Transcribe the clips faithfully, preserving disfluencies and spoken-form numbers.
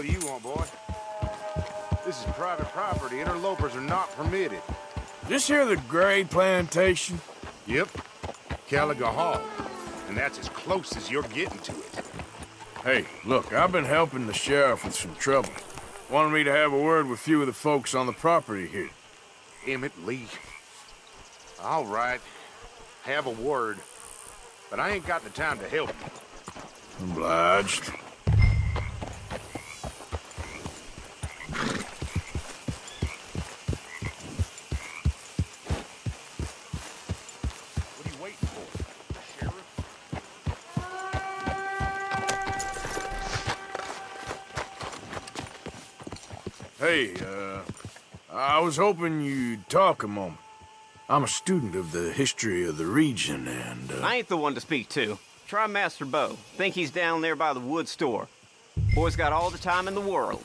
What do you want, boy? This is private property. Interlopers are not permitted. This here the Gray plantation? Yep. Caligar Hall. And that's as close as you're getting to it. Hey, look, I've been helping the sheriff with some trouble. Wanted me to have a word with a few of the folks on the property here. Emmett Lee. All right. Have a word. But I ain't got the time to help you. Obliged. Hey, uh, I was hoping you'd talk a moment. I'm a student of the history of the region, and, uh... I ain't the one to speak to. Try Master Bow. Think he's down there by the wood store. Boy's got all the time in the world.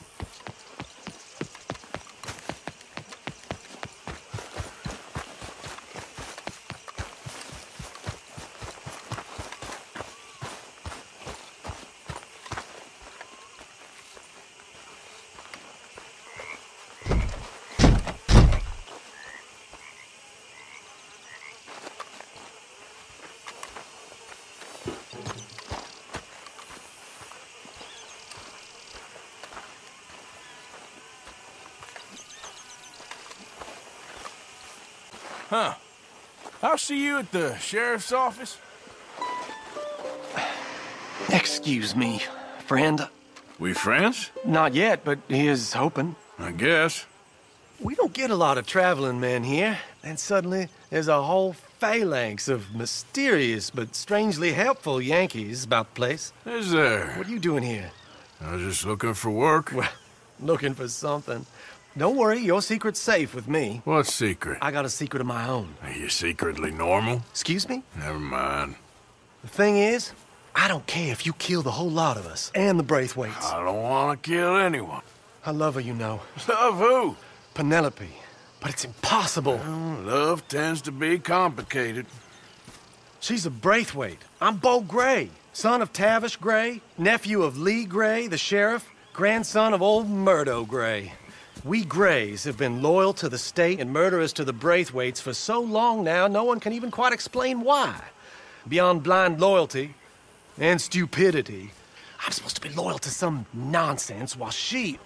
Huh. I'll see you at the sheriff's office. Excuse me, friend. We friends? Not yet, but he is hoping. I guess. We don't get a lot of traveling men here, and suddenly there's a whole phalanx of mysterious but strangely helpful Yankees about the place. Is there? What are you doing here? I was just looking for work. Well, looking for something. Don't worry, your secret's safe with me. What secret? I got a secret of my own. Are you secretly normal? Excuse me? Never mind. The thing is, I don't care if you kill the whole lot of us and the Braithwaites. I don't want to kill anyone. I love her, you know. Love who? Penelope. But it's impossible. Well, love tends to be complicated. She's a Braithwaite. I'm Bo Gray, son of Tavish Gray, nephew of Lee Gray, the sheriff, grandson of old Murdo Gray. We Grays have been loyal to the state and murderers to the Braithwaites for so long now, no one can even quite explain why. Beyond blind loyalty and stupidity, I'm supposed to be loyal to some nonsense while she...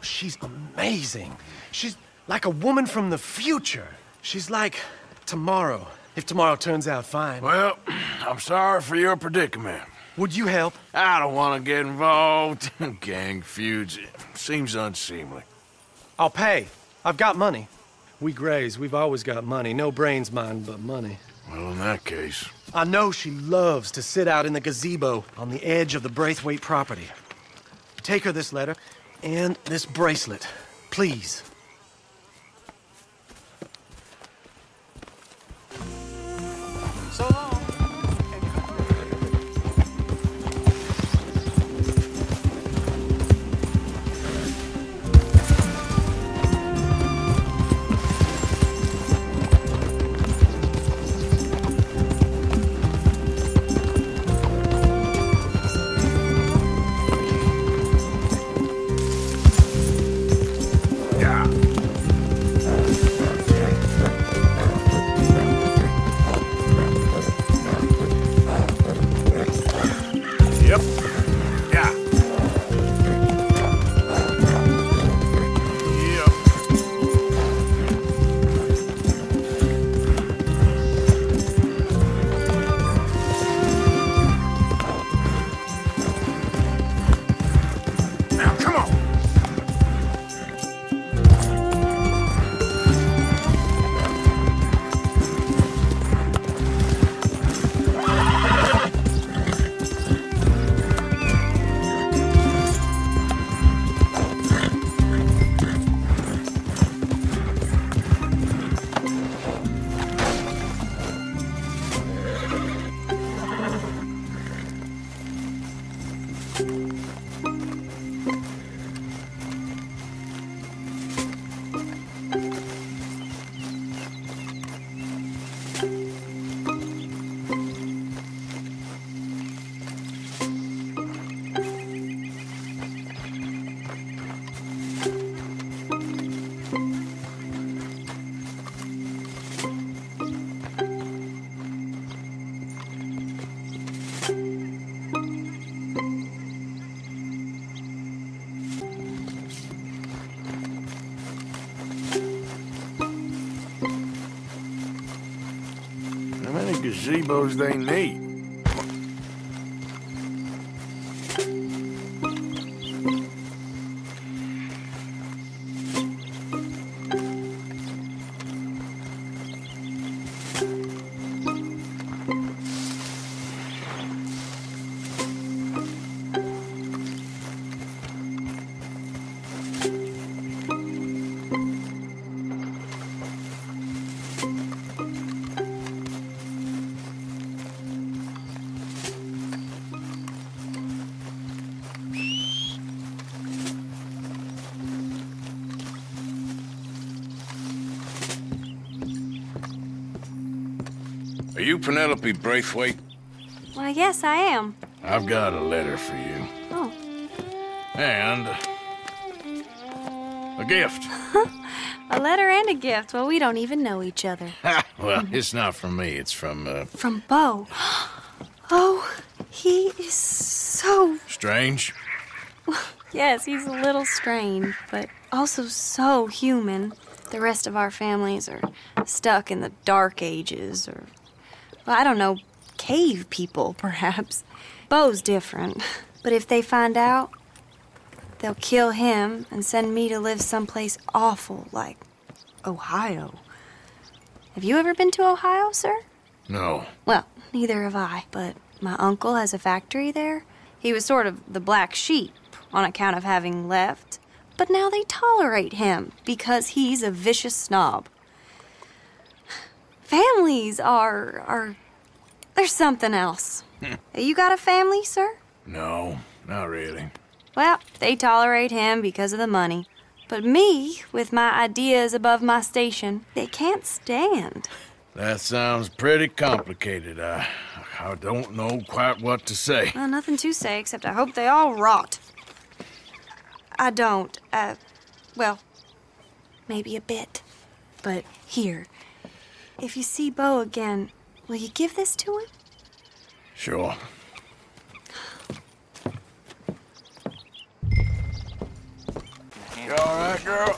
She's amazing. She's like a woman from the future. She's like tomorrow, if tomorrow turns out fine. Well, I'm sorry for your predicament. Would you help? I don't want to get involved. Gang feuds. Seems unseemly. I'll pay. I've got money. We Grays, we've always got money. No brains, mind, but money. Well, in that case... I know she loves to sit out in the gazebo on the edge of the Braithwaite property. Take her this letter and this bracelet, please. So long. Yeah. gazebos they need. Are you Penelope Braithwaite? Why, yes, I am. I've got a letter for you. Oh. And a gift. A letter and a gift? Well, we don't even know each other. Well, it's not from me. It's from, uh... From Bo. Oh, he is so... Strange? Yes, he's a little strange, but also so human. The rest of our families are stuck in the dark ages or, well, I don't know, cave people, perhaps. Bo's different, but if they find out, they'll kill him and send me to live someplace awful like Ohio. Have you ever been to Ohio, sir? No. Well, neither have I, but my uncle has a factory there. He was sort of the black sheep on account of having left. But now they tolerate him because he's a vicious snob. Families are... are... there's something else. You got a family, sir? No, not really. Well, they tolerate him because of the money. But me, with my ideas above my station, they can't stand. That sounds pretty complicated. I, I don't know quite what to say. Well, nothing to say, except I hope they all rot. I don't. Uh, well, maybe a bit. But here, if you see Bo again, will you give this to him? Sure. You all right, girl?